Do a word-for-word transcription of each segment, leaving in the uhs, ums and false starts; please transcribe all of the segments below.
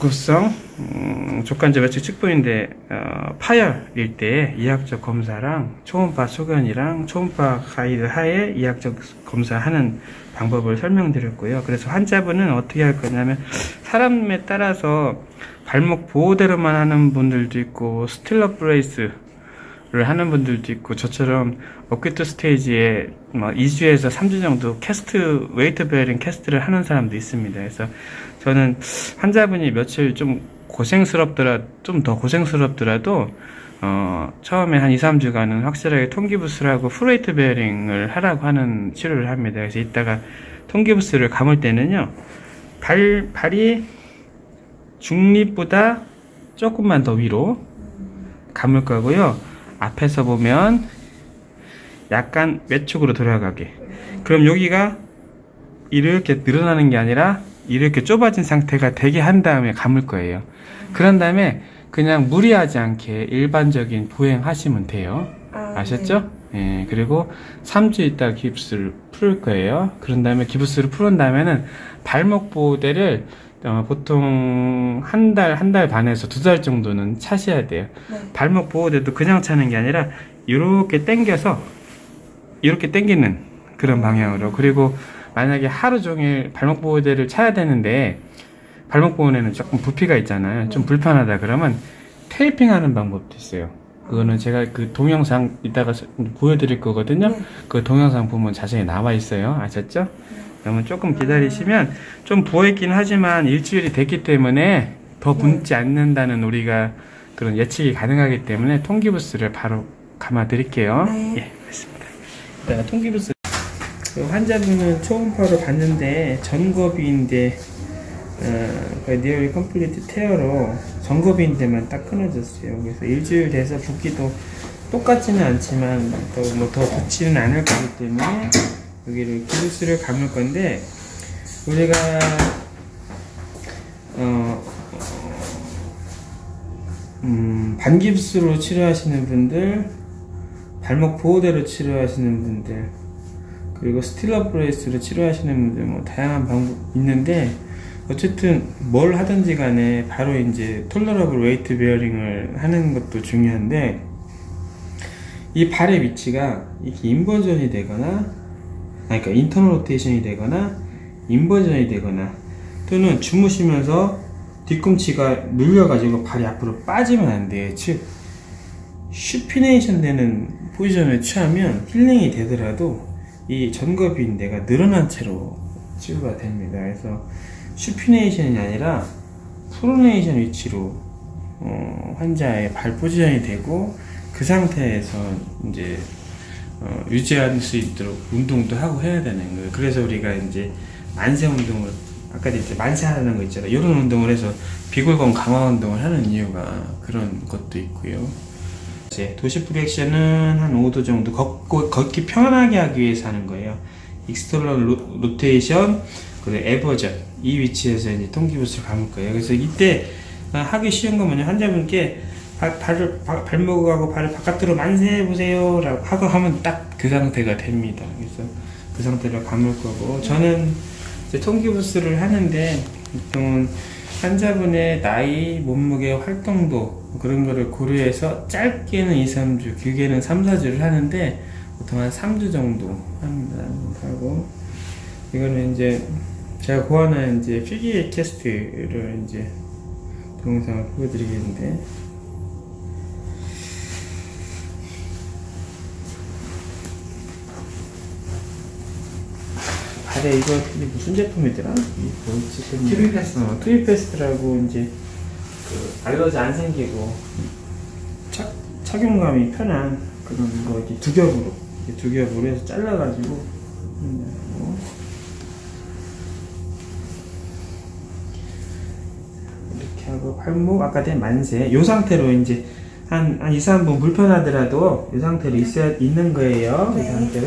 적구성, 음, 족관절 외측 측부인대 어, 파열일 때 이학적 검사랑 초음파 소견이랑 초음파 가이드 하에 이학적 검사하는 방법을 설명드렸고요. 그래서 환자분은 어떻게 할 거냐면 사람에 따라서 발목 보호대로만 하는 분들도 있고 스틸러 브레이스 를 하는 분들도 있고 저처럼 어큐트 스테이지에 이 주에서 삼 주 정도 캐스트 웨이트 베어링 캐스트를 하는 사람도 있습니다. 그래서 저는 환자분이 며칠 좀 고생스럽더라 좀 더 고생스럽더라도 어, 처음에 한 이, 삼 주간은 확실하게 통기부스를 하고 풀웨이트 베어링을 하라고 하는 치료를 합니다. 그래서 이따가 통기부스를 감을 때는요 발, 발이 중립보다 조금만 더 위로 감을 거고요. 앞에서 보면 약간 외측으로 돌아가게. 그럼 여기가 이렇게 늘어나는 게 아니라 이렇게 좁아진 상태가 되게 한 다음에 감을 거예요. 그런 다음에 그냥 무리하지 않게 일반적인 보행 하시면 돼요. 아, 아셨죠? 네. 예, 그리고 삼 주 있다 기부스를 풀 거예요. 그런 다음에 기부스를 풀은 다음에는 발목 보호대를 어, 보통 한 달, 한 달 반에서 두 달 정도는 차셔야 돼요. 네. 발목 보호대도 그냥 차는 게 아니라 이렇게 당겨서 이렇게 당기는 그런 방향으로. 그리고 만약에 하루 종일 발목 보호대를 차야 되는데 발목 보호대는 조금 부피가 있잖아요. 네. 좀 불편하다 그러면 테이핑 하는 방법도 있어요. 그거는 제가 그 동영상 이따가 보여드릴 거거든요. 네. 그 동영상 보면 자세히 나와 있어요. 아셨죠? 네. 그러면 조금 기다리시면 좀 부어있긴 하지만 일주일이 됐기 때문에 더 붓지 않는다는 우리가 그런 예측이 가능하기 때문에 통기부스를 바로 감아 드릴게요. 네. 예, 맞습니다. 일단 통기부스 환자분은 초음파로 봤는데 전거비인데 어, 거의 니어리 컴플리트 테어로 전거비인데만 딱 끊어졌어요. 그래서 일주일 돼서 붓기도 똑같지는 않지만 또 뭐 더 붓지는 않을 거기 때문에 여기를 기부스를 감을 건데 우리가 어, 음, 반깁스로 치료하시는 분들, 발목 보호대로 치료하시는 분들, 그리고 스틸러 브레이스로 치료하시는 분들 뭐 다양한 방법 있는데 어쨌든 뭘 하든지 간에 바로 이제 톨러러블 웨이트 베어링을 하는 것도 중요한데 이 발의 위치가 이렇게 인버전이 되거나. 그러니까 인터널 로테이션이 되거나 인버전이 되거나 또는 주무시면서 뒤꿈치가 눌려가지고 발이 앞으로 빠지면 안 돼요. 즉 슈피네이션 되는 포지션을 취하면 힐링이 되더라도 이 전거비인대가 늘어난 채로 치료가 됩니다. 그래서 슈피네이션이 아니라 프로네이션 위치로 어, 환자의 발 포지션이 되고 그 상태에서 이제 어, 유지할 수 있도록 운동도 하고 해야 되는 거예요. 그래서 우리가 이제 만세 운동을, 아까도 이제 만세 하는 거 있잖아요. 이런 운동을 해서 비골근 강화 운동을 하는 이유가 그런 것도 있고요. 이제 도시 프렉션은 한 오 도 정도 걷고, 걷기 편하게 하기 위해서 하는 거예요. 익스터널 로, 로테이션, 그리고 에버전. 이 위치에서 이제 통기부스를 감을 거예요. 그래서 이때 하기 쉬운 건 뭐냐, 환자분께 발, 발을, 발, 발목하고 발을 바깥으로 만세해보세요 라고 하고 하면 딱 그 상태가 됩니다. 그래서 그 상태로 감을 거고, 저는 이제 통기부스를 하는데, 보통은 환자분의 나이, 몸무게, 활동도 그런 거를 고려해서 짧게는 이, 삼 주, 길게는 삼, 사 주를 하는데, 보통 한 삼 주 정도 합니다. 하고, 이거는 이제 제가 고안한 이제 피규어 캐스트를 이제 동영상을 보여드리겠는데, 근데 이거 무슨 제품이더라? 트위패스트. 어, 트위패스트라고 이제 그 알러지 안 생기고 착, 착용감이 편한 그런 거 이렇게 두 겹으로 이렇게 두 겹으로 해서 잘라가지고 이렇게 하고 팔목 아까 된 만세 요 상태로 이제 한, 한 이, 삼 분 불편하더라도 이 상태로 있어야 있는 거예요. 네. 이 상태로.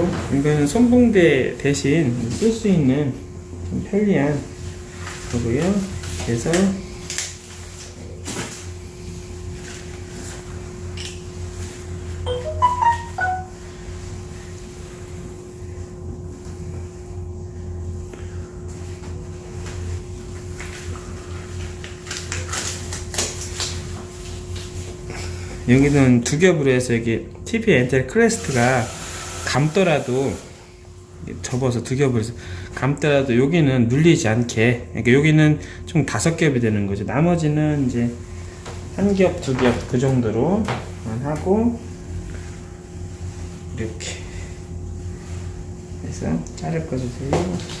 그리고 이거는 손봉대 대신 쓸 수 있는 좀 편리한 거고요. 그래서 여기는 두 겹으로 해서 여기 티비 엔텔 크레스트가 감더라도 접어서 두 겹으로 해서 감더라도 여기는 눌리지 않게, 그러니까 여기는 총 다섯 겹이 되는 거죠. 나머지는 이제 한 겹, 두 겹 그 정도로만 하고 이렇게 해서 자를 꺼주세요.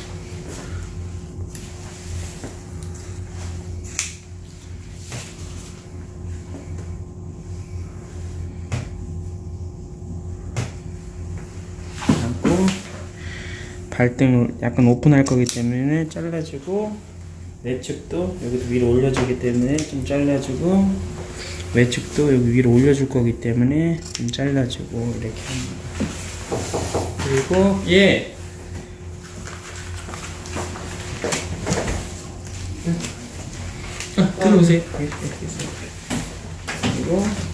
발등을 약간 오픈할 거기 때문에 잘라주고, 내측도 여기도 위로 올려주기 때문에 좀 잘라주고, 외측도 여기 위로 올려줄 거기 때문에 좀 잘라주고 이렇게 합니다. 그리고 예, 아, 들어오세요. 그리고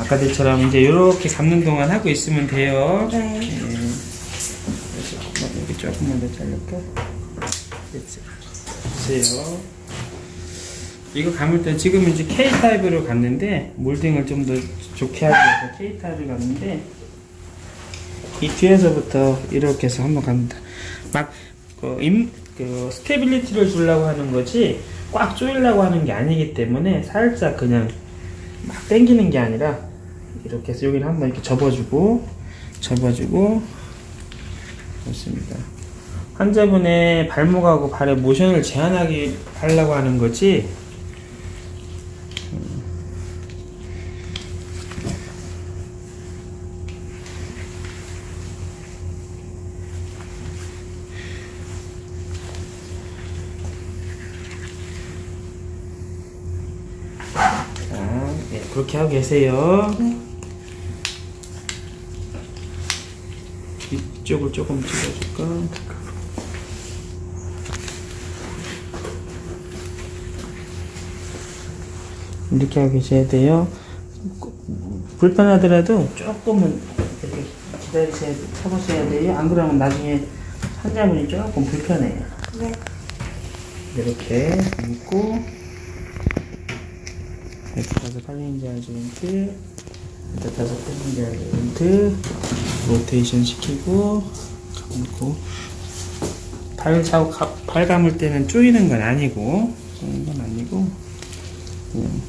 아까들처럼 이제 이렇게 감는 동안 하고 있으면 돼요. 네. 네. 여기 조금만 더 잘릴까? 됐어요. 보세요. 이거 감을 때 지금 이제 K 타입으로 감는데, 몰딩을 좀 더 좋게 하기 위해서 K 타입을 감는데, 이 뒤에서부터 이렇게 해서 한번 감는다. 막 그 임, 그 스테빌리티를 주려고 하는 거지 꽉 조이려고 하는 게 아니기 때문에 살짝 그냥 막 당기는 게 아니라. 이렇게 해서 여기를 한번 이렇게 접어주고, 접어주고, 좋습니다. 환자분의 발목하고 발의 모션을 제한하기 하려고 하는 거지, 자, 네, 그렇게 하고 계세요. 네. 이쪽을 조금 찍어줄까? 이렇게 하고 계셔야 돼요. 불편하더라도 조금은 기다리셔야, 참으셔야 돼요. 안 그러면 나중에 환자분이 조금 불편해요. 네. 이렇게 감고, 백팔십팔 인치 알조인트, 백팔십팔 인치 알조인트, 로테이션 시키고, 감고, 발, 발 감을 때는 조이는 건 아니고, 조이는 건 아니고, 그냥.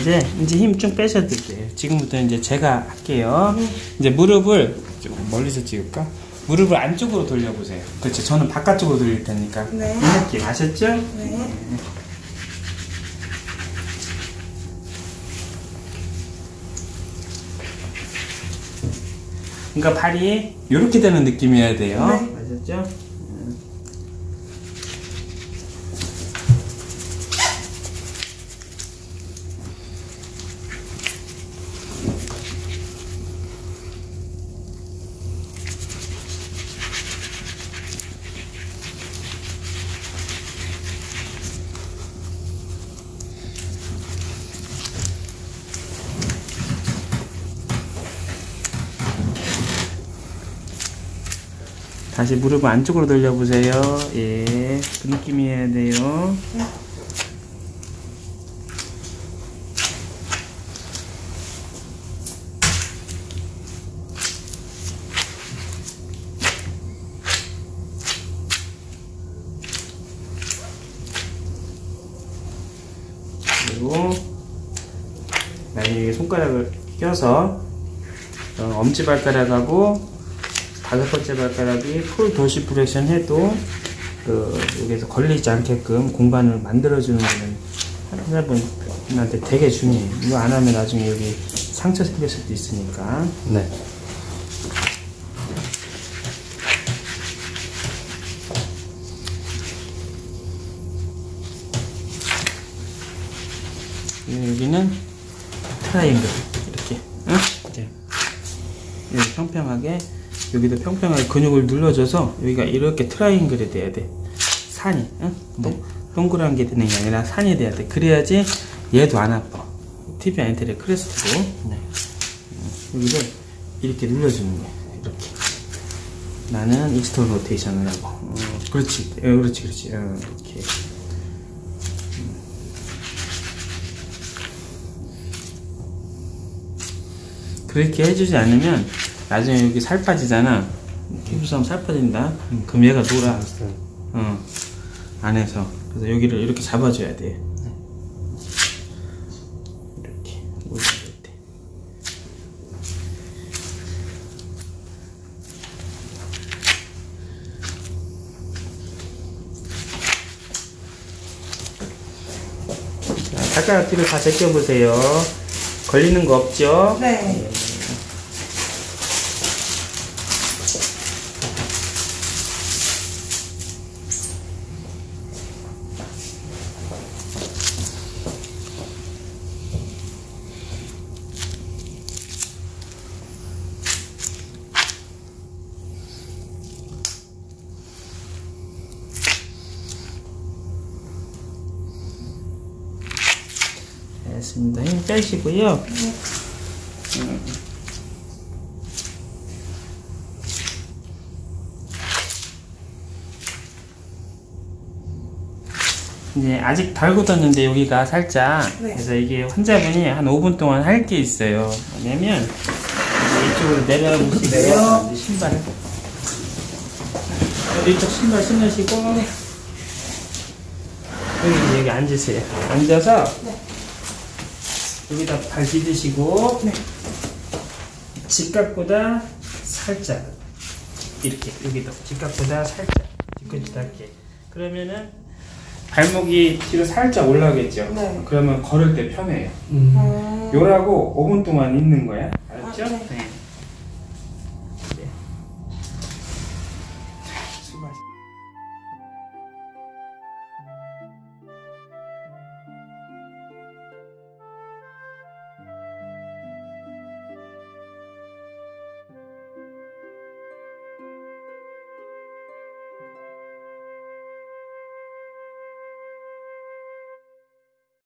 이제, 이제 힘 좀 빼셔도 돼요. 지금부터 이제 제가 할게요. 음. 이제 무릎을, 좀 멀리서 찍을까? 무릎을 안쪽으로 돌려보세요. 그렇죠. 저는 바깥쪽으로 돌릴 테니까. 네. 이 느낌 아셨죠? 네. 네. 그러니까 발이 이렇게 되는 느낌이어야 돼요. 네. 아셨죠? 다시 무릎을 안쪽으로 돌려보세요. 예, 그 느낌이어야 돼요. 네. 그리고 나중에 손가락을 껴서 엄지발가락하고 다섯 번째 발가락이 풀 도시프렉션 해도 그 여기에서 걸리지 않게끔 공간을 만들어주는 거는 환자분한테 되게 중요해요. 이거 안 하면 나중에 여기 상처 생길 수도 있으니까. 네. 여기는 트라이앵글 이렇게 응? 네. 여기 평평하게, 여기도 평평하게 근육을 눌러줘서 여기가 이렇게 트라이앵글이 돼야 돼. 산이 응? 네. 동그란 게 되는 게 아니라 산이 돼야 돼. 그래야지 얘도 안 아파. 티비아 엔테리어 크레스트도. 네. 여기를 이렇게 눌러주는 거야. 이렇게 나는 익스턴 로테이션을 하고 어, 그렇지 어, 그렇지 그렇지 어, 이렇게. 그렇게 해주지 않으면 나중에 여기 살 빠지잖아. 피부싸움 살 빠진다. 응. 그럼 얘가 놀아. 어, 안에서. 그래서 여기를 이렇게 잡아줘야 돼. 네. 이렇게 올려줘야 돼. 자, 발가락뒤로 다 제껴보세요. 걸리는 거 없죠? 네. 됐습니다. 힘 빼시고요. 네. 음. 이제 아직 덜 굳었는데 여기가 살짝. 네. 그래서 이게 환자분이 한 오 분 동안 할 게 있어요. 왜냐면 이쪽으로 내려 보시고요. 신발 이쪽 신발 신으시고. 네. 여기 여기 앉으세요. 앉아서. 네. 여기다 발 디디시고. 네. 직각보다 살짝 이렇게 여기도 직각보다 살짝 뒤꿈치 닿게. 그러면은 발목이 뒤로 살짝 올라오겠죠. 네. 그러면 걸을 때 편해요. 음. 음. 요라고 오 분 동안 있는 거야. 알았죠? 아, 네.